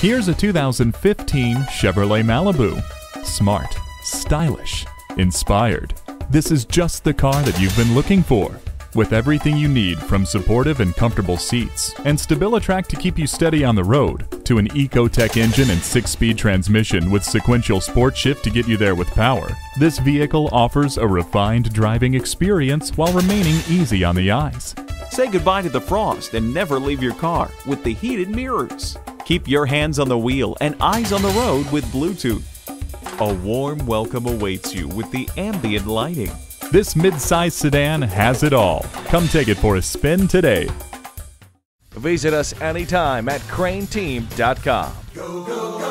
Here's a 2015 Chevrolet Malibu. Smart, stylish, inspired. This is just the car that you've been looking for. With everything you need, from supportive and comfortable seats and StabiliTrak to keep you steady on the road, to an EcoTec engine and 6-speed transmission with sequential sport shift to get you there with power, this vehicle offers a refined driving experience while remaining easy on the eyes. Say goodbye to the frost and never leave your car with the heated mirrors. Keep your hands on the wheel and eyes on the road with Bluetooth. A warm welcome awaits you with the ambient lighting. This mid-size sedan has it all. Come take it for a spin today. Visit us anytime at craneteam.com. Go, go, go.